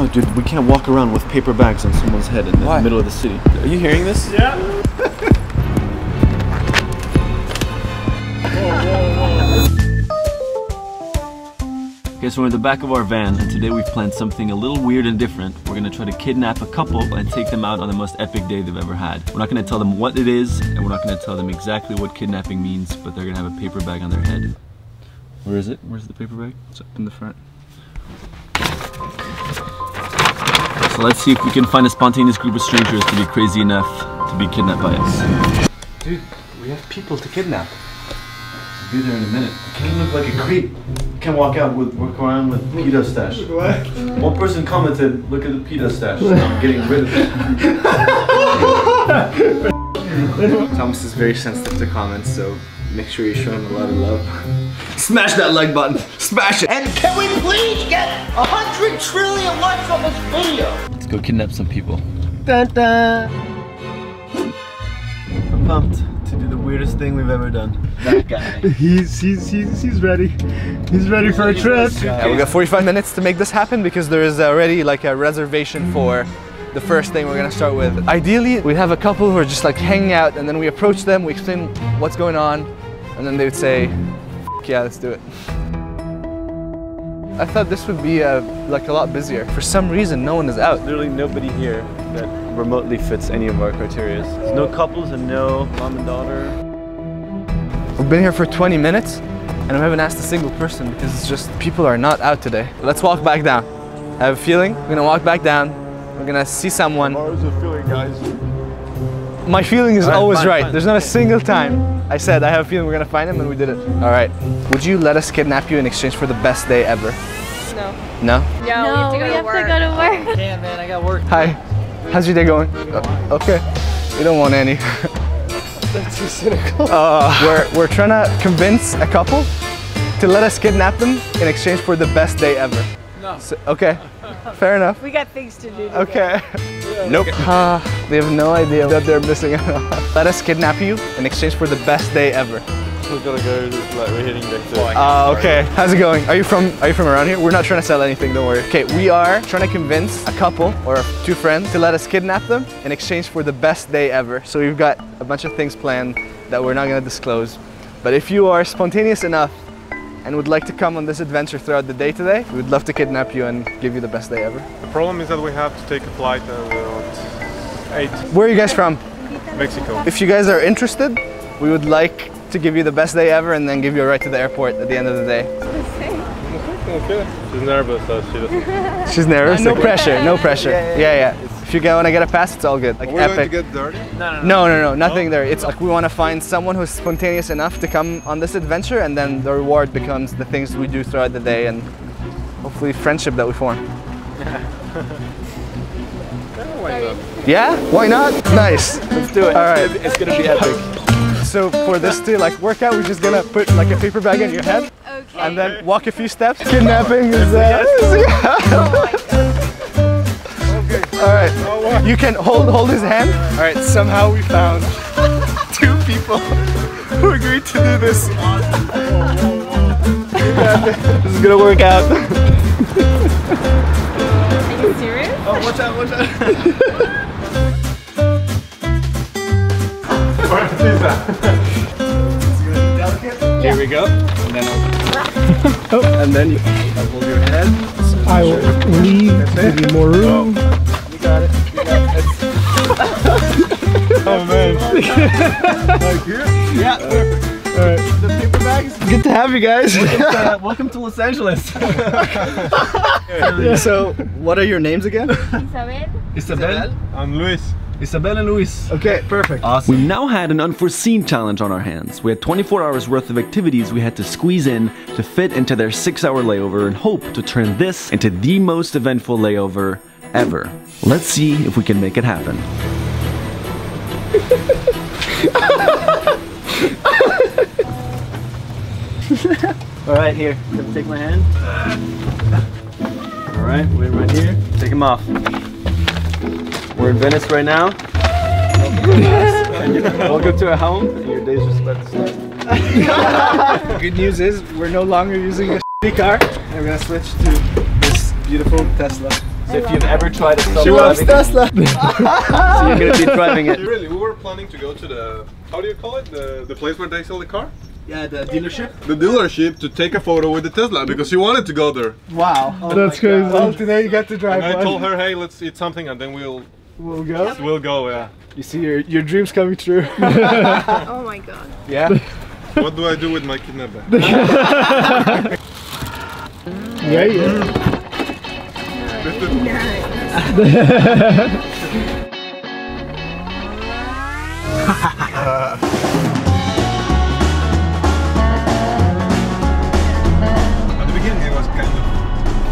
No, dude, we can't walk around with paper bags on someone's head in the middle of the city. Are you hearing this? Yeah. Okay, so we're in the back of our van, and today we've planned something a little weird and different. We're gonna try to kidnap a couple and take them out on the most epic day they've ever had. We're not gonna tell them what it is, and we're not gonna tell them exactly what kidnapping means, but they're gonna have a paper bag on their head. Where is it? Where's the paper bag? It's up in the front. So let's see if we can find a spontaneous group of strangers to be crazy enough to be kidnapped by us. Dude, we have people to kidnap. Be there in a minute. Can't look like a creep. Can't walk out with around with pedo stash. What? One person commented, "Look at the pedo stash." So I'm getting rid of it. Thomas is very sensitive to comments, so make sure you show him a lot of love. Smash that like button. Smash it. And can we please get 100 trillion likes on this video? Let's go kidnap some people. Dun, dun. I'm pumped. Weirdest thing we've ever done. That guy. He's ready. He's ready for a trip. We got 45 minutes to make this happen because there is already like a reservation for the first thing we're gonna start with. Ideally, we'd have a couple who are just like hanging out, and then we approach them, we explain what's going on, and then they would say, "F yeah, let's do it." I thought this would be like a lot busier. For some reason, no one is out. There's literally nobody here that remotely fits any of our criteria. There's no couples and no mom and daughter. We've been here for 20 minutes and I haven't asked a single person because it's just people are not out today. Let's walk back down. I have a feeling we're gonna walk back down. We're gonna see someone. Tomorrow's a feeling, guys. My feeling is always right. There's not a single time I said, I have a feeling we're gonna find him, and we did it. All right. Would you let us kidnap you in exchange for the best day ever? No. No? Yeah, no, we have to go to work. Oh, damn, man, I got work. Hi. How's your day going? Okay. We don't want any. That's too cynical. We're trying to convince a couple to let us kidnap them in exchange for the best day ever. No. So, okay. Fair enough. We got things to do today. Okay. Nope. They have no idea that they're missing out. Let us kidnap you in exchange for the best day ever. We've got to go. Like we're hitting next. Okay. How's it going? Are you from around here? We're not trying to sell anything. Don't worry. Okay. We are trying to convince a couple or two friends to let us kidnap them in exchange for the best day ever. So we've got a bunch of things planned that we're not going to disclose. But if you are spontaneous enough and would like to come on this adventure throughout the day today, we would love to kidnap you and give you the best day ever. The problem is that we have to take a flight at 8. Where are you guys from? Mexico. If you guys are interested, we would like to give you the best day ever and then give you a ride to the airport at the end of the day. Okay. She's nervous, so she doesn't. She's nervous? No pressure, no pressure. Yeah. If you guys want to get a pass, it's all good. Like, we're epic. Going to get dirty? No, nothing dirty. It's like we want to find someone who's spontaneous enough to come on this adventure, and then the reward becomes the things we do throughout the day and hopefully friendship that we form. Yeah? Why not? Nice. Let's do it. All right. It's going to be epic. So for this to like work out, we're just going to put like a paper bag on your head. Okay. And then walk a few steps. Kidnapping is Alright, you can hold his hand. Alright, somehow we found two people who agreed to do this. This is gonna work out. Are you serious? Oh, watch out, watch out. Here we go. And then and then you hold your head. I will leave. Give you more room. You got it. You got it. Oh man. Like here? Yeah. Perfect. All right. The paper bags. Good to have you guys. Welcome to Los Angeles. So, what are your names again? Isabel. I'm Luis. Isabel and Luis. Okay, perfect. Awesome. We now had an unforeseen challenge on our hands. We had 24 hours worth of activities we had to squeeze in to fit into their 6-hour layover and hope to turn this into the most eventful layover ever. Let's see if we can make it happen. All right, here. Come take my hand. All right, wait right here. Take him off. We're in Venice right now. And welcome to a home, and your day's just about to start. Good news is we're no longer using a shitty car, and we're gonna switch to this beautiful Tesla. So if you've ever tried a summer, she loves Tesla. So you're gonna be driving it. Really, we were planning to go to the, how do you call it? The place where they sell the car? Yeah, the dealership. The dealership to take a photo with the Tesla because she wanted to go there. Wow, oh that's crazy. Well, today you got to drive. And I told her, hey, let's eat something and then we'll go. Yes, we'll go. Yeah. You see your dreams coming true. Oh my god. Yeah. What do I do with my kidnapper? Yeah, yeah. At the beginning it was kind of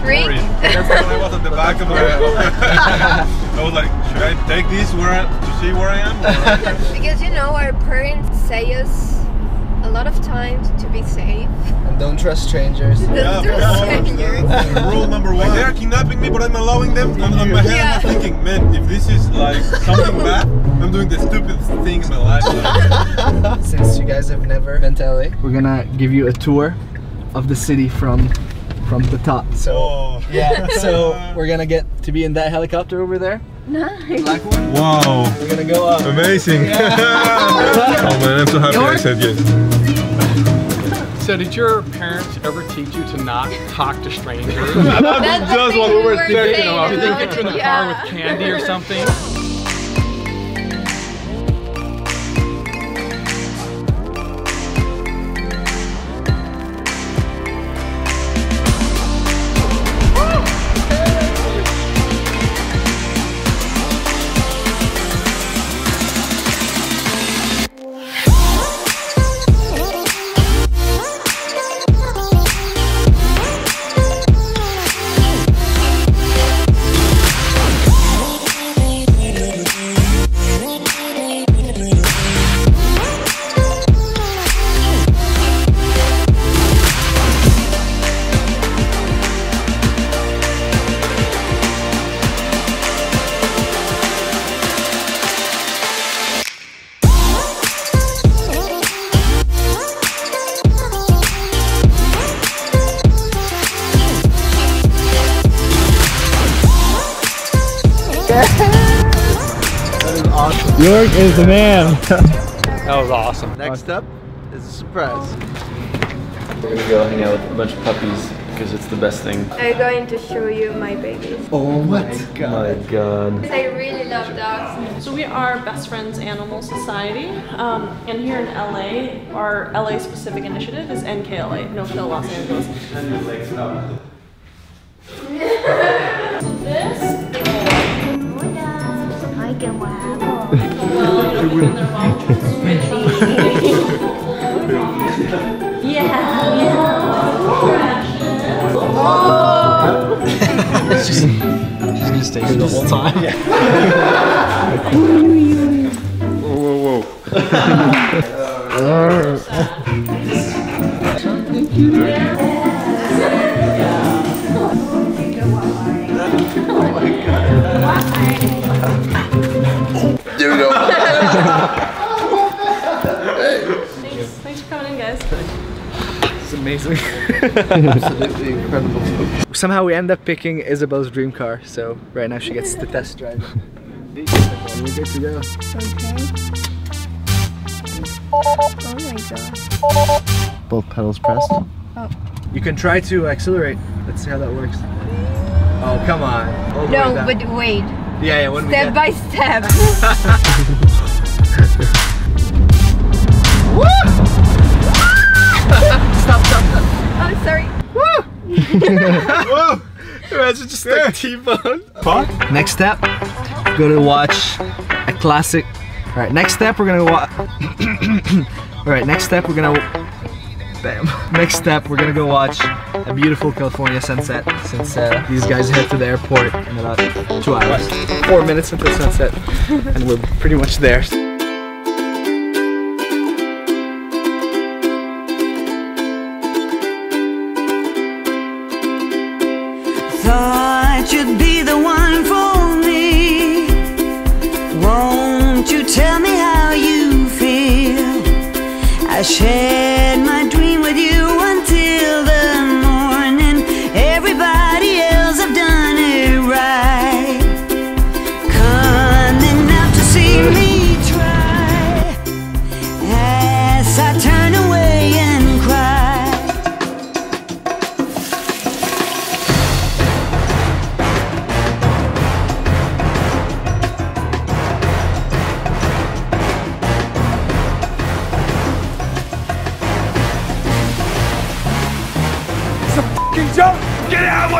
freaky. Because when I was at the back of I was like, should I take this to see where I am? Because you know, our parents say us a lot of times to be safe. And don't trust strangers. Yeah, strangers. Rule number one. They are kidnapping me, but I'm allowing them. On my head, yeah. I'm thinking, man, if this is like something bad, I'm doing the stupidest thing in my life. Since you guys have never been to LA, we're gonna give you a tour of the city from the top. So yeah, so we're gonna get to be in that helicopter over there. Nice. Black one. Wow. We're gonna go up. Amazing. Yeah. Oh man, I'm so happy I said yes. So did your parents ever teach you to not talk to strangers? That's just what we were thinking about. Did they get you in the car with candy or something? York is the man. That was awesome. Next up is a surprise. We're gonna go hang out with a bunch of puppies because it's the best thing. I'm going to show you my babies. Oh my god. I really love dogs. So we are Best Friends Animal Society. And here in LA, our LA specific initiative is NKLA, No Kill Los Angeles. Yeah. It's just gonna stay here the whole time. Yeah. Whoa, whoa, whoa. There we go. Thanks for coming in, guys. It's amazing. Absolutely incredible. Somehow we end up picking Isabel's dream car, so right now she gets to test drive. We're good to go. Okay. Oh my god. Both pedals pressed. Oh. You can try to accelerate. Let's see how that works. Oh, come on. Over no, down. But wait. Yeah, what do we get? Step by step. Woo! Stop. Oh, sorry. Woo! Whoa! That's just like T-bone. Next step, we're gonna watch a classic. Alright, next step we're gonna watch. Alright, next step we're gonna. Bam. Next step, we're gonna go watch a beautiful California sunset since these guys head to the airport in about 2 hours. 4 minutes until sunset, and we're pretty much there. Thought you'd be the one for me. Won't you tell me how you feel? I shared my dream. Everybody else have done it right.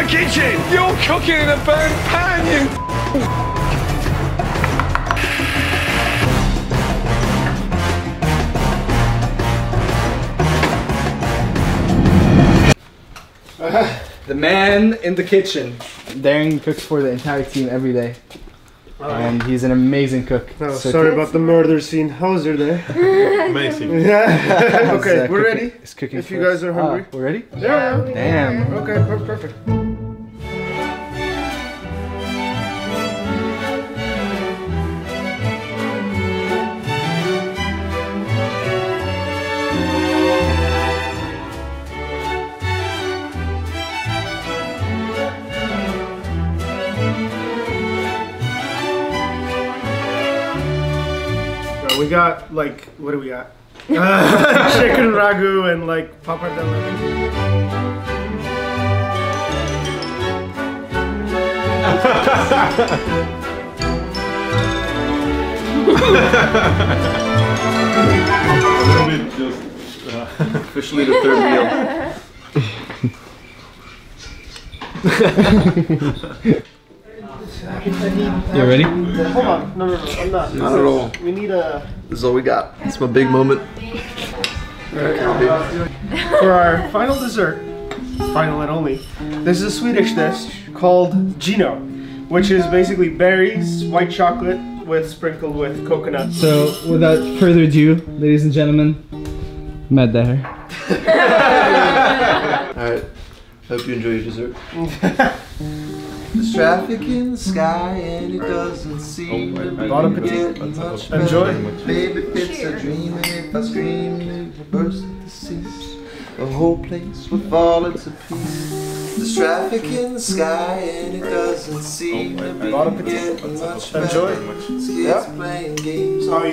kitchen! You're cooking in a burnt pan, you... The man in the kitchen. Derin cooks for the entire team every day. And he's an amazing cook. Oh, so sorry about the murder scene. How was your day? Amazing. Yeah. Okay, we're cooking, ready. It's cooking. If you guys are hungry. We're ready? Yeah. Damn. Okay, perfect. We got, like, what do we got? Chicken ragu and like pappardelle. Officially the third meal. You ready? Hold on. No, I'm not. Not at all. We need a... This is all we got. It's my big moment. For our final dessert, final and only, this is a Swedish dish called Gino, which is basically berries, white chocolate, with sprinkled with coconut. So, without further ado, ladies and gentlemen, Matt Derin. Alright, hope you enjoy your dessert. There's traffic in the sky and it doesn't seem to be getting much better. Enjoy. Baby pits are dreaming, if I scream it will burst at the seams. The whole place will fall into pieces. There's traffic in the sky and it doesn't seem to be getting much better. Enjoy. Kids playing games and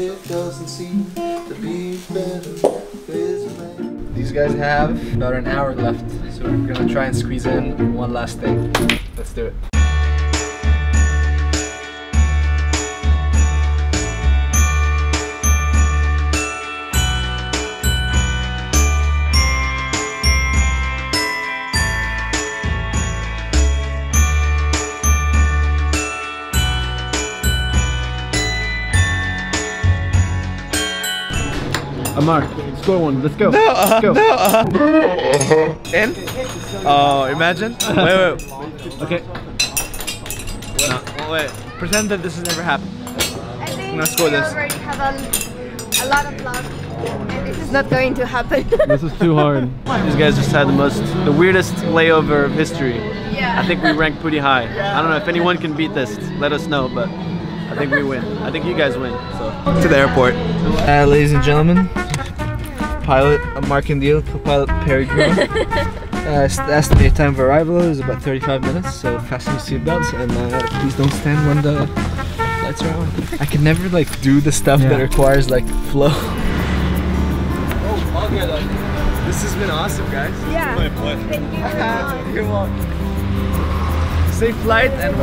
it doesn't seem to be better. These guys have about an hour left, so we're gonna try and squeeze in one last thing. Let's do it. Amar, score one. Let's go. In? Oh, imagine. Wait. Okay. No, wait. Pretend that this has never happened. I think we already have a lot of luck, and this is not going to happen. This is too hard. These guys just had the weirdest layover of history. Yeah. I think we ranked pretty high. Yeah. I don't know if anyone can beat this. Let us know, but I think we win. I think you guys win. So to the airport, ladies and gentlemen. Pilot Markandil, co-pilot Perry Gruen. Estimated time of arrival is about 35 minutes, so fasten your seatbelts and please don't stand when the lights are on. I can never like do the stuff that requires like flow. Oh, okay, like, this has been awesome, guys. Yeah. My pleasure. Good one. Safe flight, and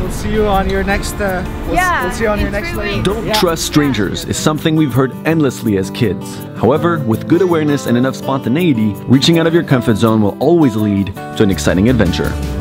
we'll see you on your next. We'll see you on your next flight. Don't trust strangers is something we've heard endlessly as kids. However, with good awareness and enough spontaneity, reaching out of your comfort zone will always lead to an exciting adventure.